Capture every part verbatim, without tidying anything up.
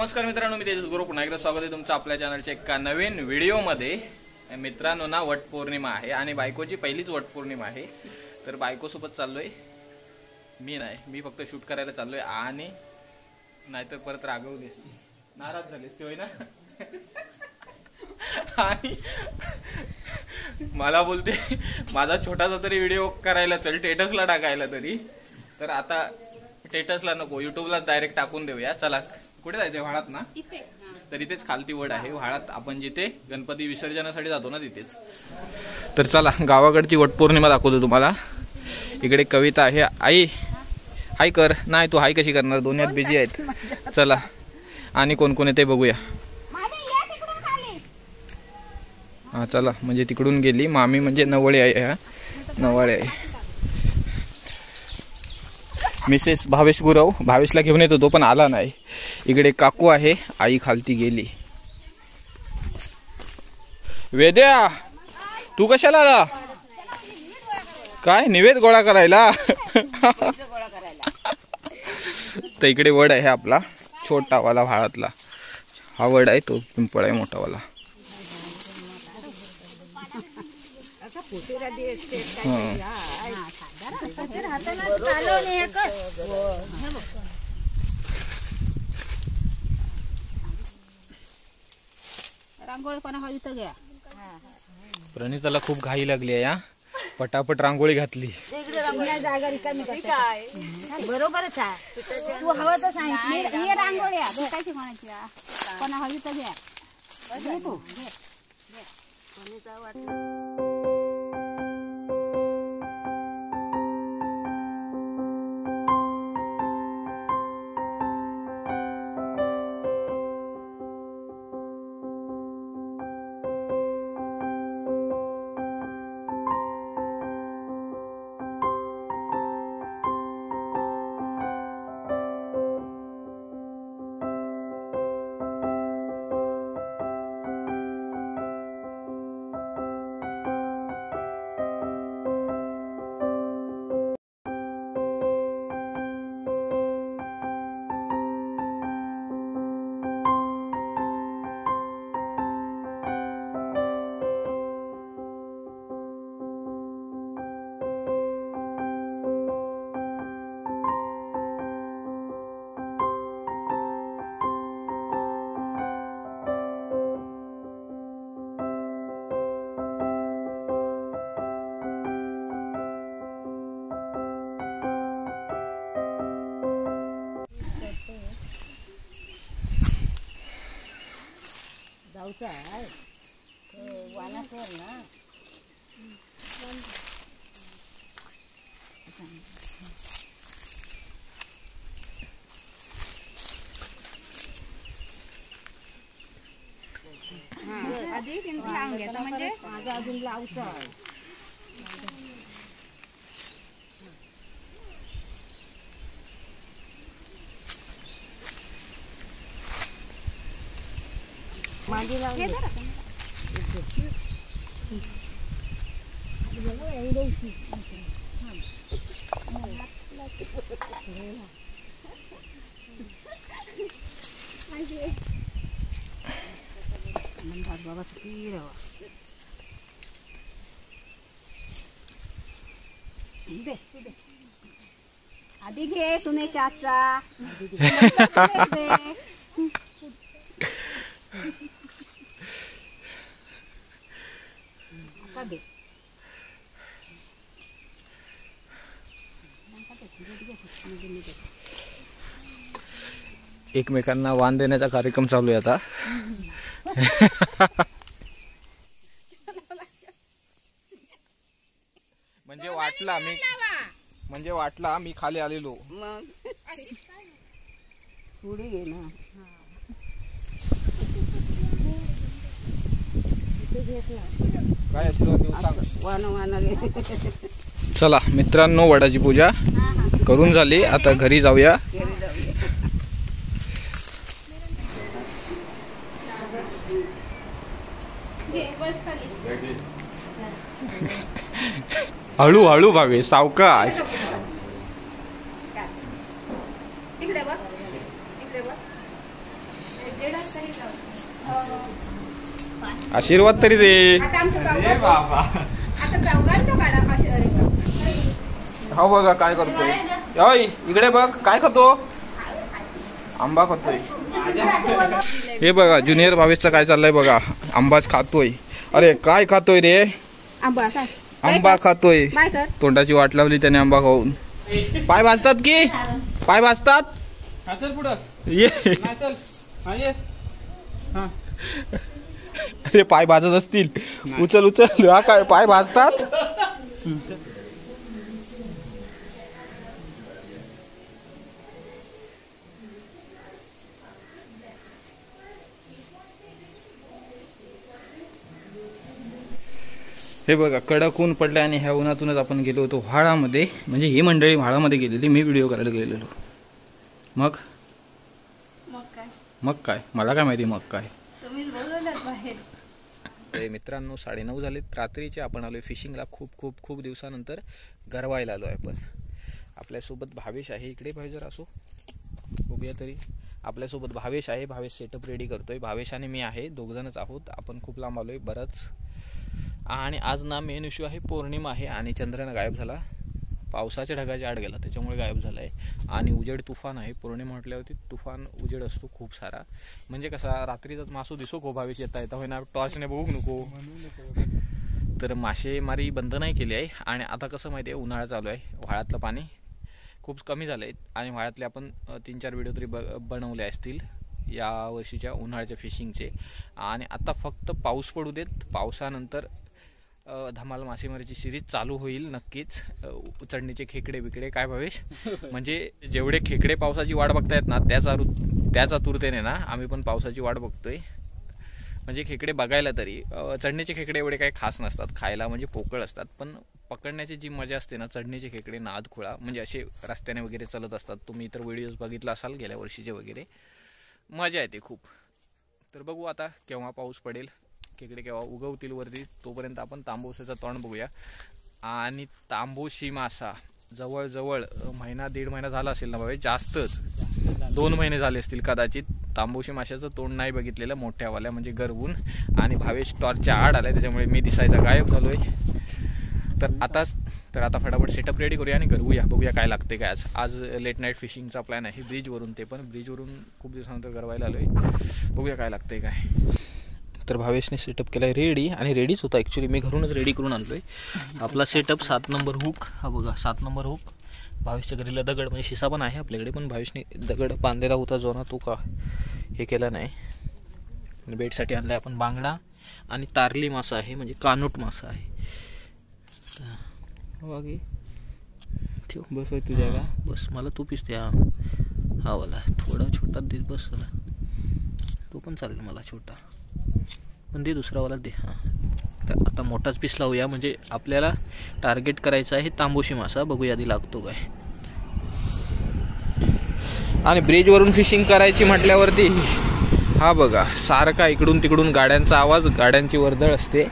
नमस्कार मित्रांनो, मी तेजस गुरव पुन्हा एकदा स्वागत आहे तुमचं आपल्या चॅनलच्या एका नवीन व्हिडिओमध्ये। मित्रांनो ना वटपौर्णिमा आहे आणि बायकोची पहिलीच वटपौर्णिमा आहे, तर बायकोसोबत चाललोय मी, नाही मी फक्त शूट करायला चाललोय आणि नाहीतर परत रागवली असती, नाराज झाली असती, होय ना। आणि मला बोलते माझा छोटासा तरी व्हिडिओ करायला चल, स्टेटसला टाकायला तरी, तर आता स्टेटसला नको, यूट्यूबला डायरेक्ट टाकून देऊया। चला कुठे जायचं, वाळात ना, तर इथेच खालती वड आहे वाळात, आपण जिथे गणपती विसर्जनासाठी जातो ना तिथेच। तर चला गावाकडची वटपौर्णिमा दाखवतो तुम्हाला। इकडे कविता आहे, आई हाय कर, नाही तू हाय कशी करणार, दोन्हीत बिझी आहेत। चला आणि कोण कोण येते बघूया। हा चला, म्हणजे तिकडून गेली मामी, म्हणजे नवळे आहे, हा नवळे आहे मिसेस भावेश गुरव। भावेशला घेऊन येतो तो, पण आला नाही। इकडे काकू आहे, आई खालती गेली। वेद्या तू कशाला आला, काय निवेद गोळा करायला। तर इकडे वड आहे आपला छोटावाला व्हाळातला, हा वड आहे, तो पिंपळ आहे मोठावाला। प्रणिताला खूप घाई लागली आहे, पटापट रांगोळी घातली। बरोबरच आहे, तू हवं तर सांग, ही रांगोळी आहे कायची म्हणायची, पण हवी तर घ्या तू वाटत। बाबा सुखी आधी घे सुने चाचा। एकमेकांना वाण देण्याचा कार्यक्रम चालू आहे आता। म्हणजे वाटला मी म्हणजे वाटला मी खाली आलेलो, मग पुढे घे ना, काय असतो। चला मित्रांनो, वडाची पूजा करून झाली, आता घरी जाऊया। हळू हळू भावे, सावकाश। आशीर्वाद तरी दे। हा बघा काय करतोय, ओय इकडे बघ काय करतो, आंबा खातोय। हे बघा ज्युनियर भावेशचं काय चाललंय बघा, आंबाच खातोय। अरे काय खातोय रे, आंबा आंबा खातोय। तोंडाची वाट लावली त्याने आंबा खाऊन। पाय भाजतात की पाय भाजतात। हा चल पुढे ये, हा चल, हा ये, हा। अरे पाय भाजत असतील, उचल उचल। हा काय पाय भाजतात। हे बघा कडक ऊन पडले आणि ह्या उन्हातूनच आपण गेलो होतो व्हाळामध्ये, म्हणजे ही मंडळी व्हाळामध्ये गेलेली, मी व्हिडिओ करायला गेलेलो। मग मग काय मग काय मला काय माहिती मग काय तुम्हीच बोलवलात बाहेर। मित्रांनो साडेनऊ झालेत रात्रीचे, आपण आलोय फिशिंगला खूप खूप खूप दिवसानंतर गरवायला आलोय आपण। आपल्यासोबत भावेश आहे, इकडे भावेश जर असो बघूया तरी। आपल्यासोबत भावेश आहे, भावेश सेटअप रेडी करतोय। भावेश आणि मी आहे, दोघजणच आहोत आपण, खूप लांब आलोय बरंच। आणि आज ना मेन इश्यू आहे पौर्णिमा आहे आणि चंद्रन गायब झाला, पावसाच्या ढगाच्या आड गेला त्याच्यामुळे गायब झाला आहे। आणि उजेड तुफान आहे, पौर्णिमा म्हटल्यावरती तुफान उजेड असतो खूप सारा, म्हणजे कसा रात्रीचा मासू दिसो गो भावेश येता येता, होय ना, टॉर्चने बघू नको। तर मासेमारी बंद नाही केली आहे आणि आता कसं माहिती आहे उन्हाळा चालू आहे, व्हाळातलं पाणी खूप कमी झालं आहे आणि व्हाळातले आपण तीन चार व्हिडिओ तरी ब बनवले असतील या वर्षीच्या उन्हाळ्याच्या फिशिंगचे। आणि आता फक्त पाऊस पडू देत, पावसानंतर धमाल मासेमारीची सिरीज चालू होईल नक्कीच। उचडणीचे खेकडे बिकडे काय भावेश, म्हणजे जेवढे खेकडे पावसाची वाट बघतायत ना त्याच आरु त्याच आतुरतेने ना आम्ही पण पावसाची वाट बघतोय। म्हणजे खेकडे बघायला तरी, चढणीचे खेकडे एवढे काही खास नसतात खायला, म्हणजे पोकळ असतात, पण पकडण्याची जी मजा असते ना चढणीचे खेकडे नाद खुळा, म्हणजे असे रस्त्याने वगैरे चालत असतात, तुम्ही इतर व्हिडिओज बघितला असाल गेल्या वर्षीचे वगैरे, मजा येते खूप। तर बघू आता केव्हा पाऊस पडेल, खेकडे केव्हा उगवतील वरती, तोपर्यंत आपण तांबोशाचा तोंड बघूया। आणि तांबोशी मासा जवळजवळ महिना दीड महिना झाला असेल ना भावे, जास्तच दोन महिने झाले असतील कदाचित, तांबोशी माशाचं तोंड नाही बघितलेलं मोठ्यावाल्या, म्हणजे गरवून। आणि भावेश टॉर्चच्या आड आला त्याच्यामुळे मी दिसायचा गायब झालो आहे। तर आता तर आता फटाफट सेटअप रेडी करूया आणि गरवूया, बघूया काय लागते काय। आज आज लेट नाईट फिशिंगचा प्लॅन आहे ब्रिजवरून, ते पण ब्रिजवरून खूप दिवसानंतर गरवायला आलो आहे, बघूया काय लागते काय। तर भावेशने सेटअप केला आहे रेडी, आणि रेडीच होता ॲक्च्युली, मी घरूनच रेडी करून आणलो आहे आपला सेटअप। सात नंबर हुक, हा बघा सात नंबर हुक, भावेशच्या घरीला दगड म्हणजे शिसा पण आहे आपल्याकडे, पण भावेशने दगड बांधलेला होता जो ना तो का हे केला नाही। बेटसाठी आणला आहे आपण बांगडा आणि तारली मासा आहे म्हणजे कानूट मासा आहे, ठेव बस आहे तुझ्या का बस, मला तू पिसते। हा हा वाला थोडा छोटा दे बस, तो पण चालेल मला छोटा पण दे, दुसरा वाला दे। हां तर आता मोठाच पीस लावूया, म्हणजे आपल्याला टार्गेट करायचं आहे तांबोशी मासा, बघूया आधी लागतो काय। आणि ब्रिजवरून फिशिंग करायची म्हटल्यावरती हा बघा सारखा इकडून तिकडून गाड्यांचा आवाज, गाड्यांची वर्दळ असते,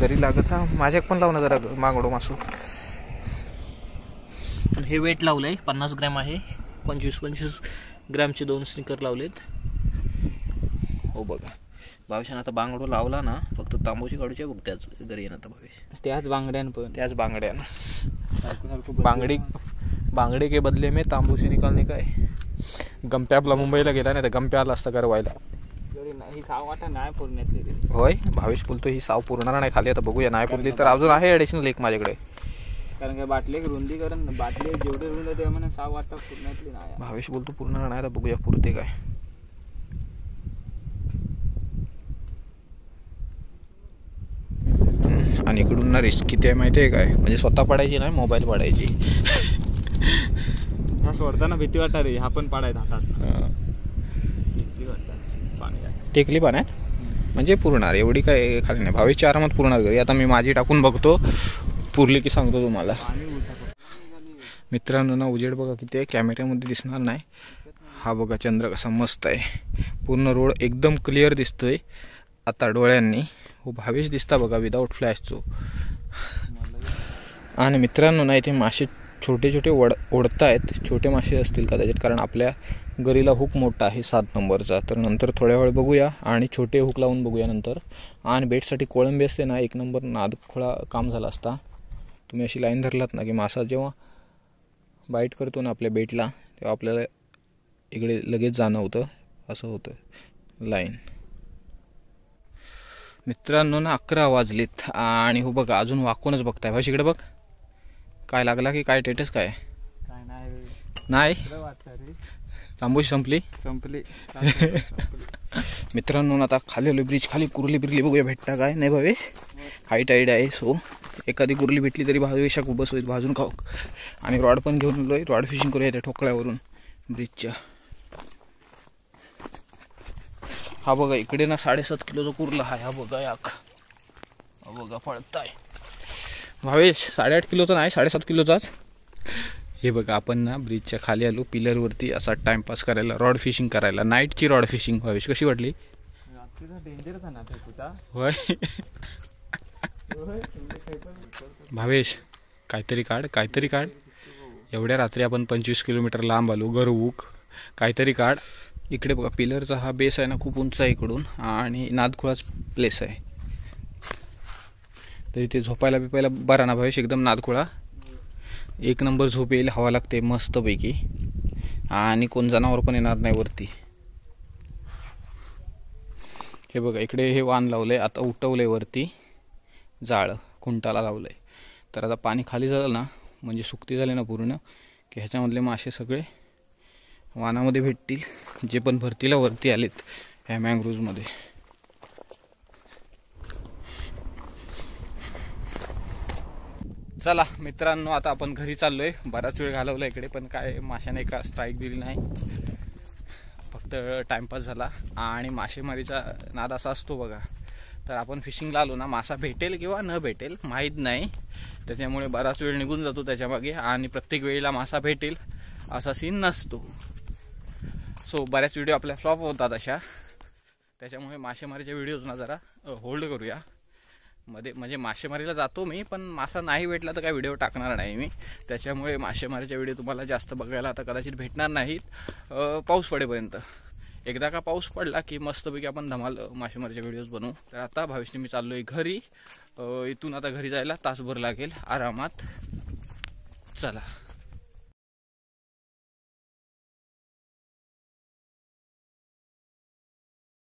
दरी लागत। हा माझ्या पण लावणं जरा मागडो मासू, पण हे वेट लावलं आहे पन्नास ग्रॅम आहे, पंचवीस पंचवीस ग्रॅमचे दोन स्निकर लावलेत। हो बघा भावेशानं आता बांगडो लावला ना, फक्त तांबोशी काढूची बघ, त्याच घरी येणार आता भावेश, त्याच बांगड्यानं पण त्याच बांगड्यानं बांगडी बांगडे के बदले में तांबोशी निकालने काय। गंप्याला मुंबईला गेला नाही तर गंप्याला असता गरवायला, ही साव आता नाही पुरण्यात होय भावेश बोलतो, ही साव पुरणार नाही खाली, आता बघूया नाही पुरली तर अजून आहे ॲडिशनल एक माझ्याकडे, कारण काय बाटले रुंदी करण बाटले जेवढे रुंद ते म्हणून साव वाटतं पुरण्यातली नाही, भावेश बोलतो पुरणार नाही, आता बघूया पुरते काय। आणि इकडून ना रिस्क किती आहे माहिती आहे काय, म्हणजे स्वतः पडायची नाही मोबाईल पडायची, सोडताना भीती वाटणार रे, हा पण पाडायचा हातात टेकली पाण्यात म्हणजे पुरणार एवढी काय खाली नाही, भावेशच्या आरामात पुरणार घरी। आता मी माझी टाकून बघतो, पुरली की सांगतो तुम्हाला। मित्रांनो ना उजेड बघा किती आहे, कॅमेऱ्यामध्ये दिसणार नाही। हा बघा चंद्र कसा मस्त आहे, पूर्ण रोड एकदम क्लिअर दिसतोय आता डोळ्यांनी, हो भावेश दिसता बघा विदाऊट फ्लॅशचो। आणि मित्रांनो ना इथे मासे छोटे छोटे वड ओढत आहेत, छोटे मासे असतील कदाचित, कारण आपल्या गरीला हुक मोठा आहे सात नंबरचा. तर नंतर थोड्या वेळ बघूया आणि छोटे हुक लावून बघूया नंतर. आणि बेटसाठी कोळंबी असते ना, एक नंबर नाद खोळा काम झाला असता. तुम्ही अशी लाईन धरलात ना की मासा जेव्हा बाईट करतो ना आपल्या बेटला तेव्हा आपल्याला इकडे लगेच जाणं होतं, असं होतं लाईन. मित्रांनो ना अकरा वाजलेत आणि हो बघा अजून वाकूनच बघताय. भाई इकडे बघ काय लागला की काय टेटस काय नाही तांबूशी संपली संपली मित्रांनो आता खाली आलो ब्रिज खाली. कुर्ली बिर्ली बघूया भेटता काय नाही. भावेश हाईट हाईट आहे सो एखादी कुर्ली भेटली तरी भावेशा खूप बस होईल, भाजून खाऊ. आणि रॉड पण घेऊन आलोय, रॉड फिशिंग करूया त्या ठोकळ्यावरून ब्रिजच्या. हा बघा इकडे ना साडेसात किलोचा कुर्ला आहे. हा बघा याक हा बघा पळताय. भावेश साडेआठ किलोचा नाही साडेसात किलोचाच. हे बघा आपण ना ब्रिजच्या खाली आलो पिलरवरती असा टाइमपास करायला, रॉड फिशिंग करायला. नाईटची रॉड फिशिंग भावेश कशी वाटली? भावेश काहीतरी काढ काहीतरी काढ. एवढ्या रात्री आपण पंचवीस किलोमीटर लांब आलो, गरवूक काहीतरी काढ. इकडे बघा पिलरचा हा बेस आहे ना खूप उंच आहे इकडून आणि नादखुळाच प्लेस आहे. तरी ते झोपायला बिपायला बरा ना भावेश, एकदम नादखुळा एक नंबर झोप येईल, हवा लागते मस्तपैकी आणि कोण जनावर पण येणार नाही वरती. हे बघा इकडे हे वाण लावलं आहे, आता उठवलं आहे वरती जाळं खुंटाला लावलं आहे. तर आता पाणी खाली झालं ना म्हणजे सुकती झाली ना पूर्ण की ह्याच्यामधले मासे सगळे वानामध्ये भेटतील जे पण भरतीला वरती आलेत ह्या मॅंग्रोव्हजमध्ये. चला मित्रांनो आता आपण घरी चाललो आहे. बराच वेळ घालवला इकडे पण काय माशाने का स्ट्राईक दिली नाही, फक्त टाइमपास झाला. आणि मासेमारीचा नाद असा असतो बघा, तर आपण फिशिंगला आलो ना मासा भेटेल किंवा न भेटेल माहीत नाही, त्याच्यामुळे बराच वेळ निघून जातो त्याच्यामागे. आणि प्रत्येक वेळेला मासा भेटेल असा सीन नसतो. सो बऱ्याच व्हिडिओ आपल्या फ्लॉप होतात अशा, त्याच्यामुळे मासेमारीच्या व्हिडिओजना जरा होल्ड करूया. मध्ये म्हणजे मासेमारीला जातो मी पण मासा नाही भेटला तर काय व्हिडिओ टाकणार नाही मी, त्याच्यामुळे मासेमारीच्या व्हिडिओ तुम्हाला जास्त बघायला आता कदाचित भेटणार नाहीत पाऊस पडेपर्यंत. एकदा का पाऊस पडला की मस्तपैकी आपण धमाल मासेमारीच्या व्हिडिओज बनवू. तर आता भावेशने मी चाललो आहे घरी. इथून आता घरी जायला तासभर लागेल आरामात. चला